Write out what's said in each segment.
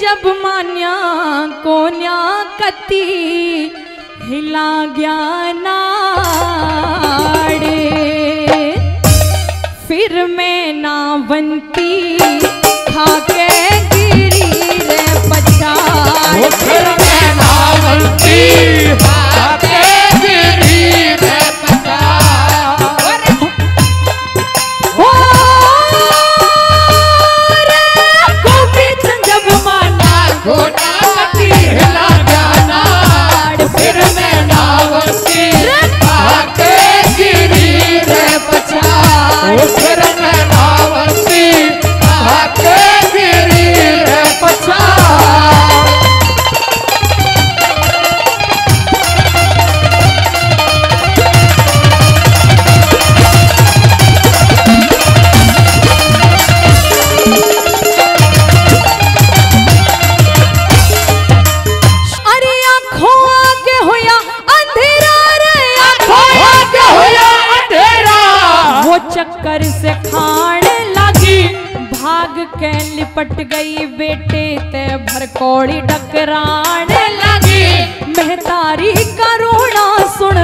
जब मान्या कोन्या कती हिला गया नाड़े, फिर मैं ना बनती खाके गिरी रे पछाड़, फिर मैं ना बनती चक्कर से खान लगी, भाग के लिपट गई बेटे ते भरकौड़ी टकराने लगी। महतारी करुणा सुन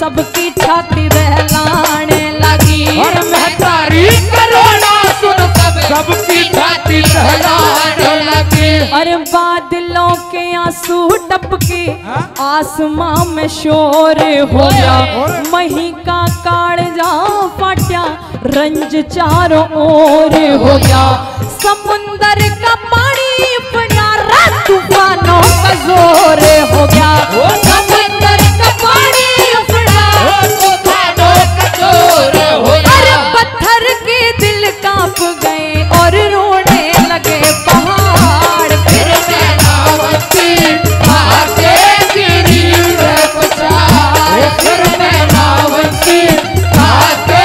सबकी छाती दहलाने लगी, और महतारी करुणा सुन सबकी छाती दहलाने लगी। अरे बादलों के आंसू टपके आसमां में शोर हो गया, मही का कालजा फाटा रंज चारों ओर हो गया। समुंदर का पानी बना तूफानों का जोर हो गया, समुंदर का पानी बना तूफानों का जोर हो गया। अरे पत्थर के दिल कांप गए और रोने लगे पहाड़, फिर मैं ना बनती खाके गिरी रे पछाड़, फिर मैं ना बनती खाके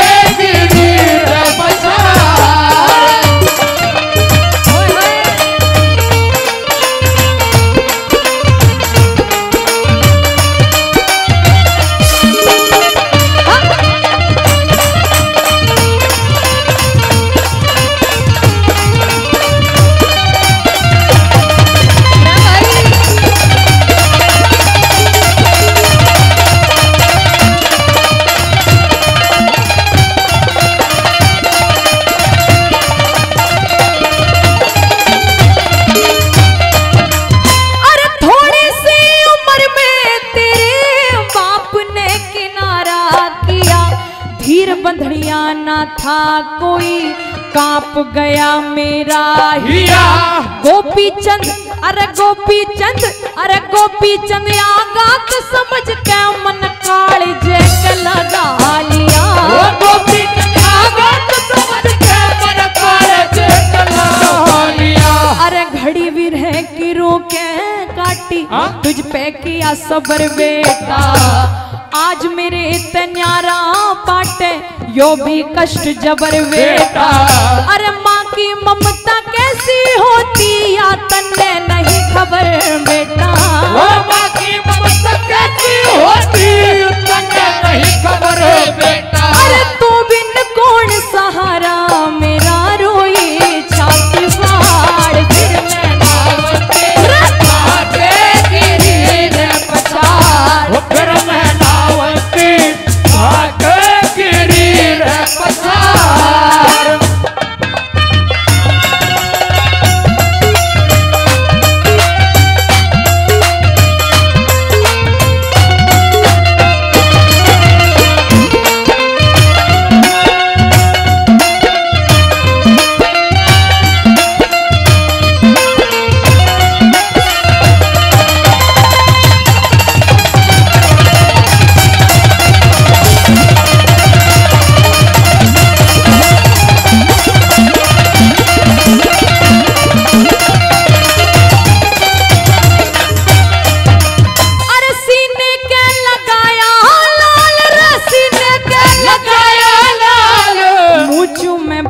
था कोई कांप गया मेरा हिया। गोपीचंद अरे गोपीचंद अरे गोपीचंद आगा तो समझ के मन कालज के लगा लिया, गोपीचंद आगा तो समझ के मन कालज के लगा लिया। अरे घड़ी भी रह की रो के काटी तुझ पे किया सबर बेटा, आज मेरे तन्यारा पाटे यो भी कष्ट जबर बेटा। अरे माँ की ममता कैसी होती या तन्ने नहीं खबर बेटा, माँ की ममता कैसी होती तन्ने नहीं खबर बेटा। अरे तू बिन कौन सहारा मेरा रोई छाती फाड़, फिर मैं ना बनती खाके गिरी रे पछाड़, फिर मैं ना बनती खाके गिरी रे पछाड़।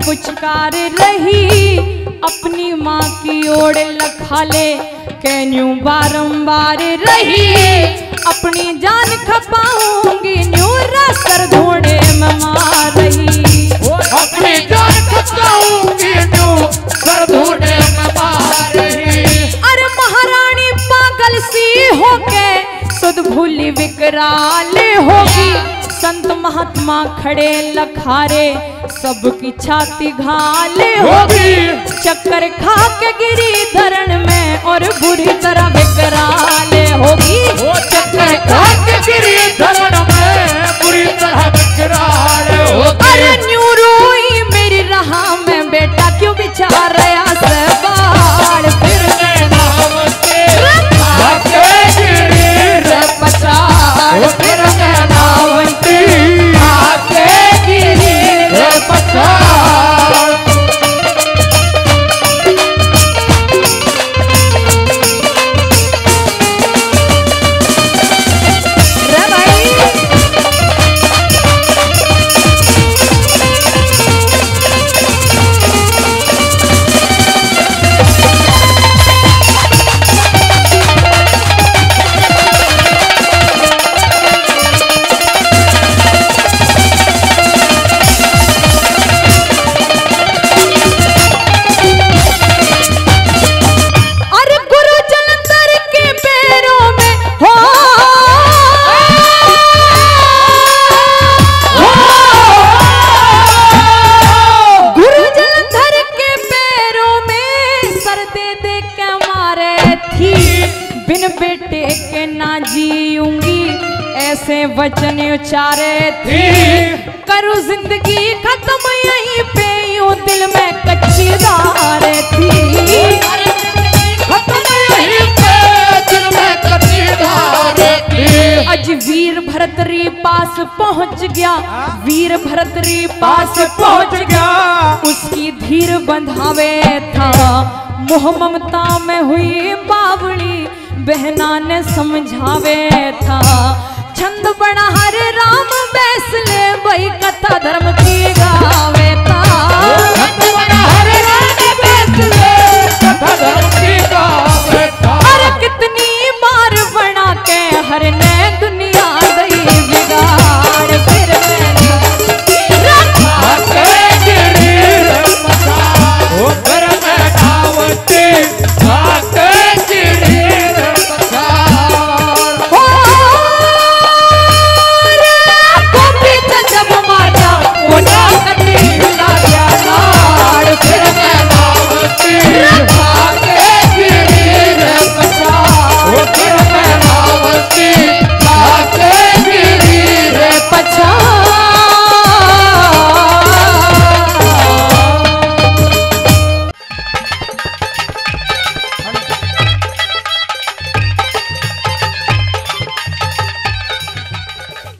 पुचकार रही अपनी माँ की ओर लखाले कहन्यू बारंबार रही, अपनी जान खपाऊंगी न्यू रासर धोड़े में मार रही, अपनी जान खपाऊंगी न्यू रासर धोड़े में मार रही। विकराल होगी। संत महात्मा खड़े लखारे, सबकी छाती घाल होगी। चक्कर खा के गिरी धरण में और बुरी तरह विकराल होगी। चक्कर खा के गिरी धरण में बुरी तरह विकराल होगी। अरे न्यू रोई मेरी राह में बेटा क्यों बिचार रहा सवाल। फिर मैं नाम से आके गिरी रे पचार। फिर मैं नाम से आके गिरी रे पचार। वचन उचारे थी करूं जिंदगी खत्म यहीं पे, यूं दिल में कच्ची धारे थी। खत्म यहीं पे दिल में कच्ची धारे थी। आज वीर भरत री पास पहुंच गया। वीर भरत री पास पहुंच गया। उसकी धीर बंधावे था, मोह ममता में हुई बावली। बहना ने समझावे था, छंद बना हरे राम बैसले वही कथा धर्म की गावे था।